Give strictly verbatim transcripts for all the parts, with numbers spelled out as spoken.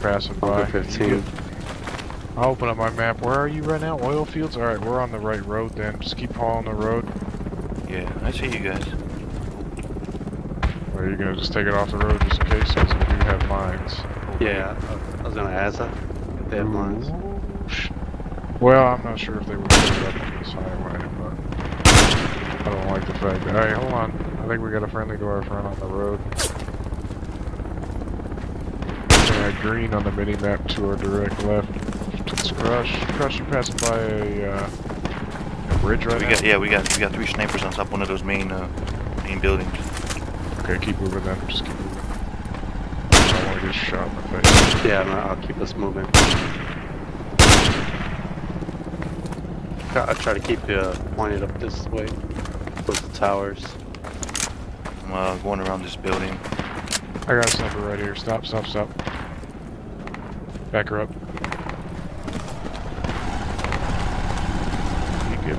passing by. fifteen. I'll open up my map. Where are you right now? Oil fields? Alright, we're on the right road then. Just keep hauling the road. Yeah, I see you guys. Or are you going to just take it off the road just in case? Because we do have mines. Yeah, I was going to ask that. If they have mines. Well, I'm not sure if they would put it up on this highway, but I don't like the fact that. Hey, hold on. I think we got a friendly to our friend on the road. Yeah, green on the mini map to our direct left. Let's crush. Crush, you passing by a, uh, a bridge right we now? Got, yeah, we got we got three snipers on top of one of those main uh, main buildings. Okay, keep moving then. Just keep moving. I don't want to get shot in the face. Yeah, no, I'll keep us moving. I'll try to keep you uh, pointed up this way, towards the towers. I'm uh, going around this building. I got a sniper right here. Stop, stop, stop. Back her up. Good.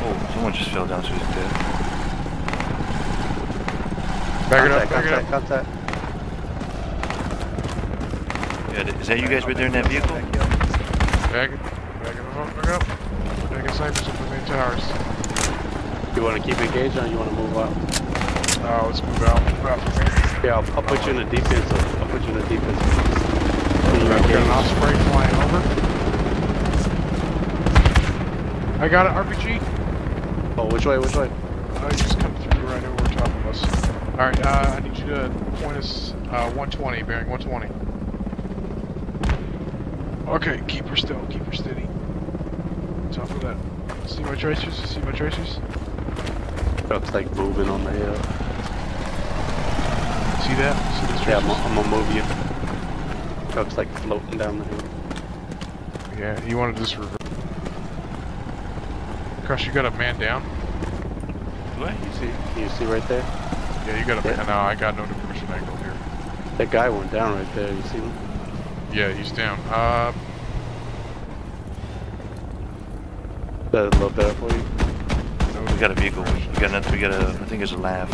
Oh, someone just fell down, so he's dead. Back her up, back her up. Contact, contact. Yeah, is that you guys right there in that vehicle? Back it, back it up, back up. We're taking snipers up the main towers. You want to keep engaged or you want to move up? Oh, let's move out, move out. Yeah, I'll, I'll put you in the defense. I'll, I'll put you in the defense. We got an Osprey flying over. I got an R P G. Oh, which way, which way? Oh, you just come through right over top of us. Alright, uh, I need you to point us uh, one twenty, bearing one twenty. Okay, keep her still, keep her steady. Top of that. See my tracers? See my tracers? That's like moving on the hill. See that? See the tracers? Yeah, I'm, I'm gonna move you. Truck's like floating down the hill. Yeah, you wanna just reverse. Crush, you got a man down? What? You see, you see right there? Yeah, you got a yeah. man. No, I got no depression angle here. That guy went down right there, you see him? Yeah, he's down. Uh, Is that a little better for you? No, we got a vehicle. We got another. We got a. I think it's a lav.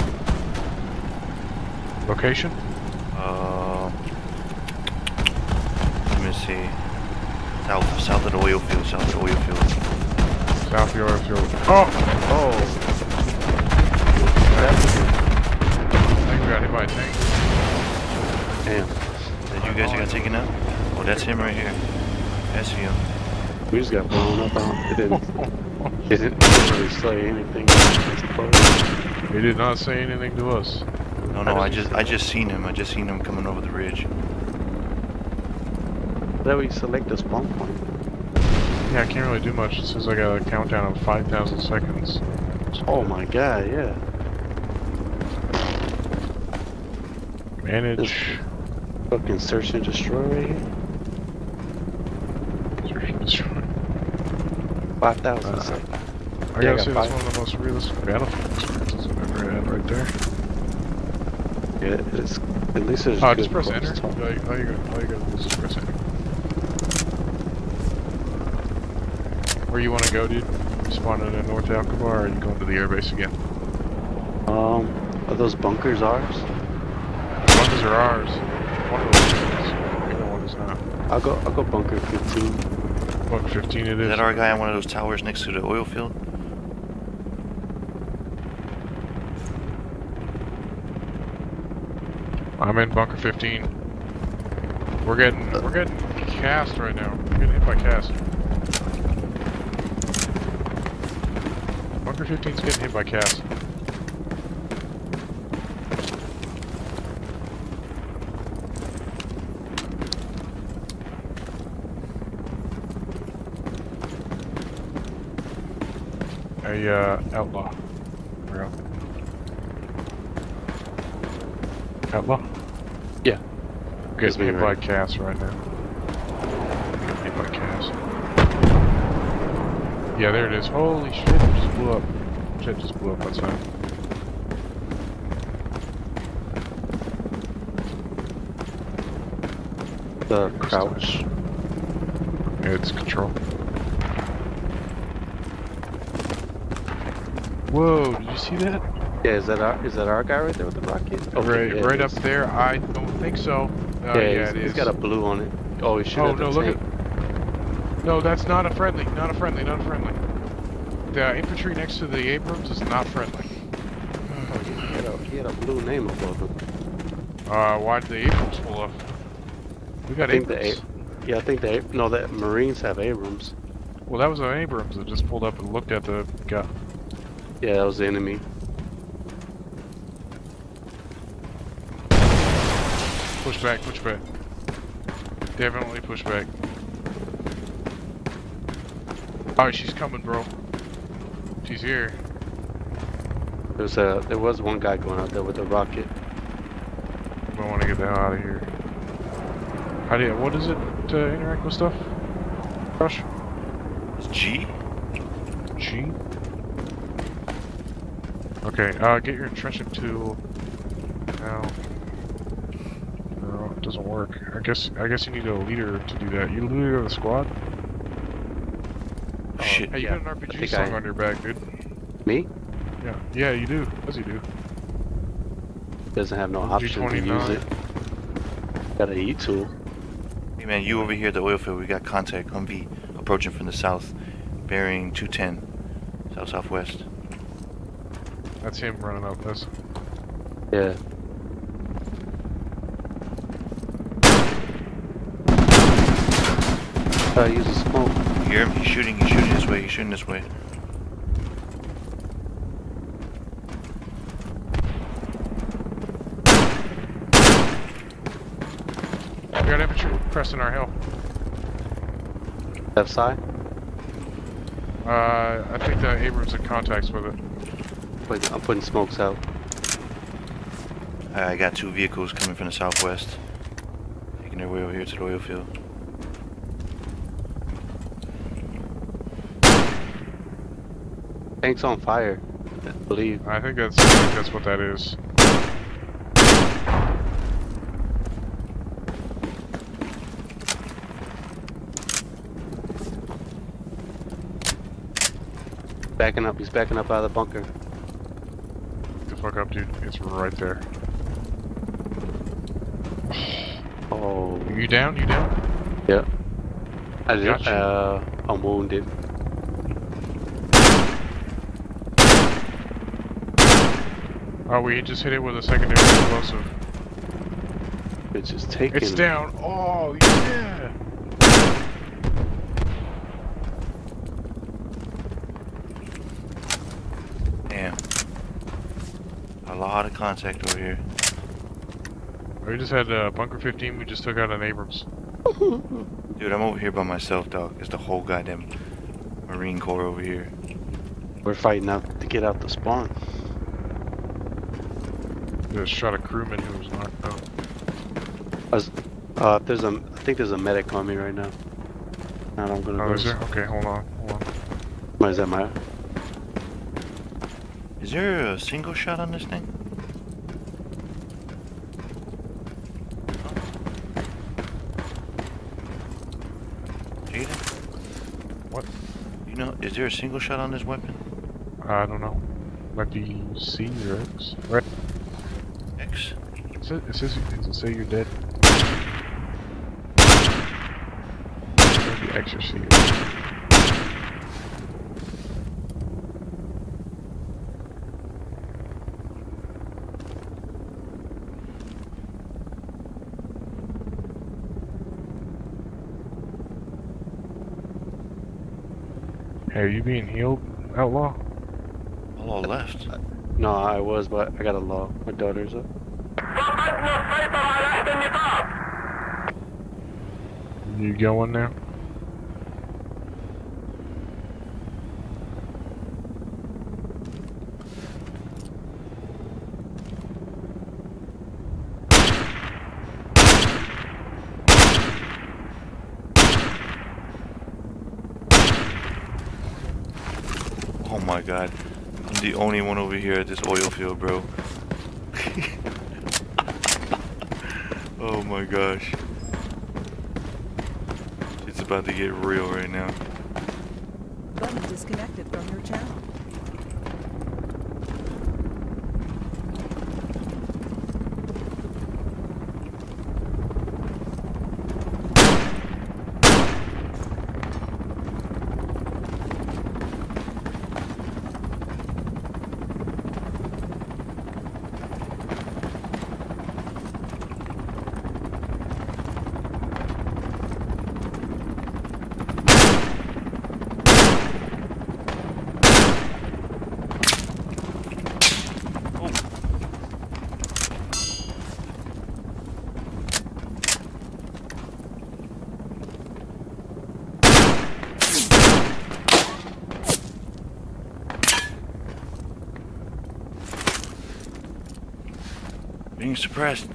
Location? Uh, let me see. South, south of the oil field. South of the oil field. South of the oil field. Oh, oh. I think we got hit by a tank. Damn. You guys are gonna take it now? Oh, that's him right here. That's him. We just got blown up on. It didn't. It didn't really say anything. He did not say anything to us. No, no, I just, I just seen him. I just seen him coming over the ridge. There we select a spawn point. Yeah, I can't really do much. It says I got a countdown of five thousand seconds. Oh my god, yeah. Manage. It's fucking search and destroy right here. Search and destroy. five thousand. Uh, I gotta yeah, I got say five. That's one of the most realistic battlefield experiences I've ever had right there. Yeah, it's at least there's. Oh, just press enter. All you, all, you gotta, all you gotta do is just press enter. Where you wanna go, dude? You spawning in North Al Kabar, or are you going to the airbase again? Um, are those bunkers ours? The bunkers are ours. One of those one is not. I'll go. I'll go bunker fifteen. Bunker fifteen. It is. Is that our guy on one of those towers next to the oil field? I'm in bunker fifteen. We're getting. We're getting cast right now. We're getting hit by cast. Bunker fifteen's getting hit by cast. A, uh, outlaw. Where are we? Outlaw? Yeah. Gets hit by Cass right now. Gets hit by Cass. Yeah, there it is. Holy shit, it just blew up. Shit just blew up outside. The crouch. Yeah, it's control. Whoa, did you see that? Yeah, is that our is that our guy right there with the rocket? Oh, right, yeah, right up there. I don't think so. Uh, yeah, yeah, he's, it is. He's got a blue on it. Oh, he's shooting. Oh, at the no, tank. Look at. No, that's not a friendly. Not a friendly. Not a friendly. The infantry next to the Abrams is not friendly. Oh, he, had a, he had a blue name above him. Uh, why did the Abrams pull up? We got I think Abrams. The, yeah, I think the no, the Marines have Abrams. Well, that was an Abrams that just pulled up and looked at the guy. Yeah, that was the enemy. Push back, push back. Definitely push back. Alright, she's coming, bro. She's here. There's a, there was one guy going out there with a rocket. I want to get the hell out of here. How do you, what is it to interact with stuff? Crush? It's G? G? Okay, uh, get your entrenchment tool now. Doesn't work. I guess I guess you need a leader to do that. You leader of the squad? Oh, shit. Hey, you yeah. got an R P G slung I... on your back, dude. Me? Yeah. Yeah, you do. Does he do? Doesn't have no option to use it. Got an E tool. Hey man, you over here at the oil field, we got contact. Humvee approaching from the south, bearing two ten, south southwest. That's him running up this. Yeah. Uh, use the smoke. You hear him? He's shooting, he's shooting this way, he's shooting this way. We got infantry pressing our hill. Left side? Uh, I think the Abrams are in contacts with it. Wait, I'm putting smokes out. I got two vehicles coming from the southwest, taking their way over here to the oil field. Tank's on fire, I believe. I think that's, I think that's what that is. Backing up, he's backing up out of the bunker. Get the fuck up, dude. It's right there. Oh. You down? You down? Yeah. I just, uh, I'm wounded. Oh, we just hit it with a secondary explosive. It's just taking. It's down. Oh yeah. Damn. A lot of contact over here. We just had uh, bunker fifteen. We just took out an Abrams. Dude, I'm over here by myself, dog. It's the whole goddamn Marine Corps over here. We're fighting out to get out the spawn. Just shot a crewman who was knocked out. I was, uh, there's a, I think there's a medic on me right now. Now I'm gonna. Oh, go is there? Okay, hold on, hold on. What is that, Maya? Is there a single shot on this thing? Jaden? What? You know, is there a single shot on this weapon? I don't know. Might be C or X. Right. Is it, is this, does it say you're dead? Maybe exorcism. Hey, are you being healed, outlaw? Outlaw left. No, I was, but I got a law. My daughter's up. You going now? Oh my god, I'm the only one over here at this oil field, bro. Oh my gosh. It's about to get real right now. Disconnected from your channel. being suppressed.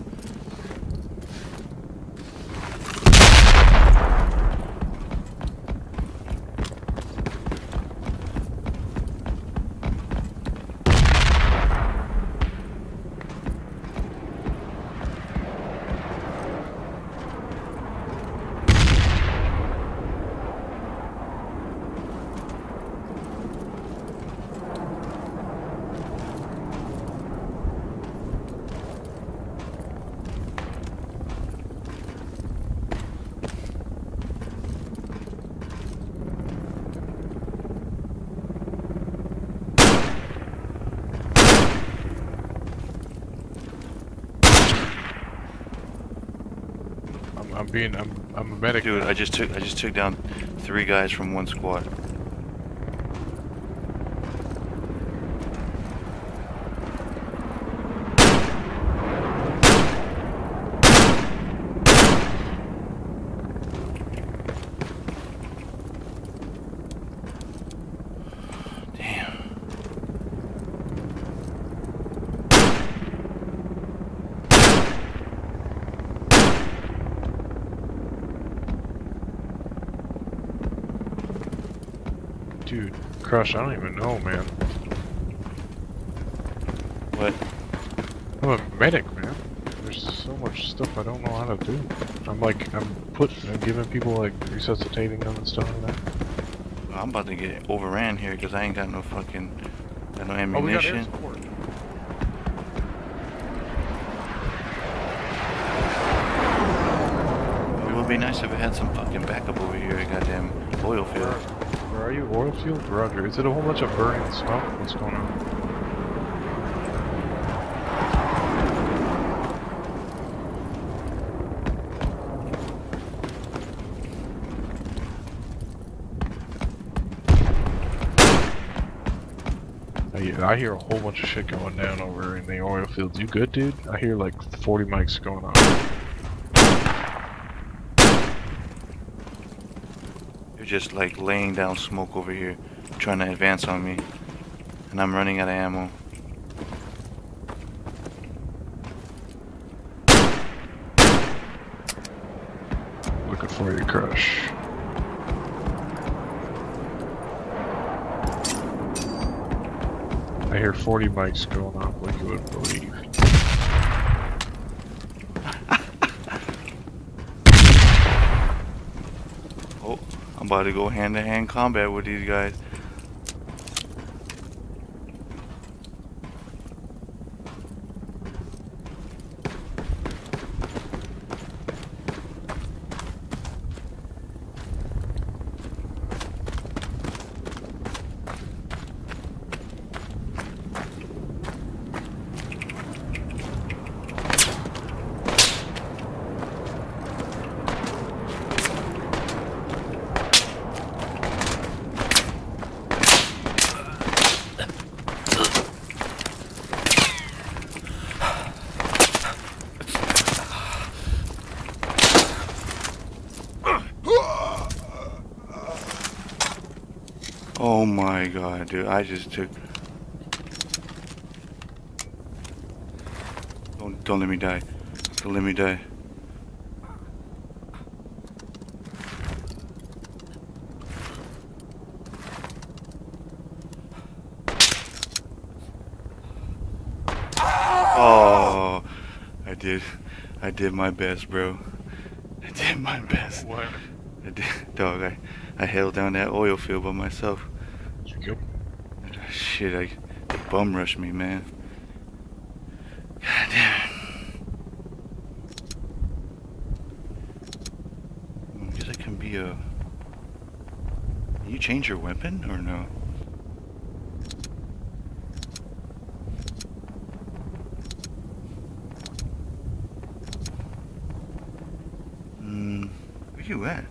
I'm being, I'm, I'm a medic. Dude, I just took, I just took down three guys from one squad. Dude, Crush, I don't even know, man. What? I'm a medic, man. There's so much stuff I don't know how to do. I'm like, I'm putting, I'm giving people like resuscitating them and stuff like that. I'm about to get overran here because I ain't got no fucking, got no ammunition. Oh, we got air. It would be nice if it had some fucking backup over here at goddamn oil field. Are you oil field? Roger. Is it a whole bunch of burning smoke? What's going on? I hear a whole bunch of shit going down over in the oil fields. You good, dude? I hear like forty mics going on. Just like laying down smoke over here, trying to advance on me, and I'm running out of ammo. Looking for you, Crush. I hear forty mics going off like you wouldn't believe. I'm about to go hand-to-hand combat with these guys. Oh my god, dude, I just took... Don't, don't let me die. Don't let me die. Oh, I did. I did my best, bro. I did my best. What? I did, dog, I, I held down that oil field by myself. Shit, I, they bum rushed me, man. God damn it. I guess I can be a... Can you change your weapon or no? Hmm, where you at?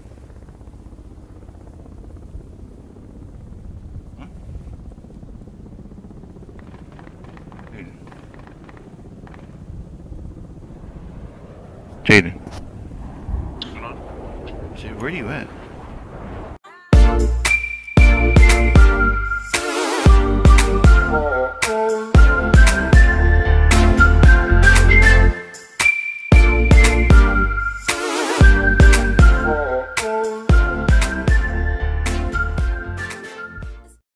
Jaden. Where are you at?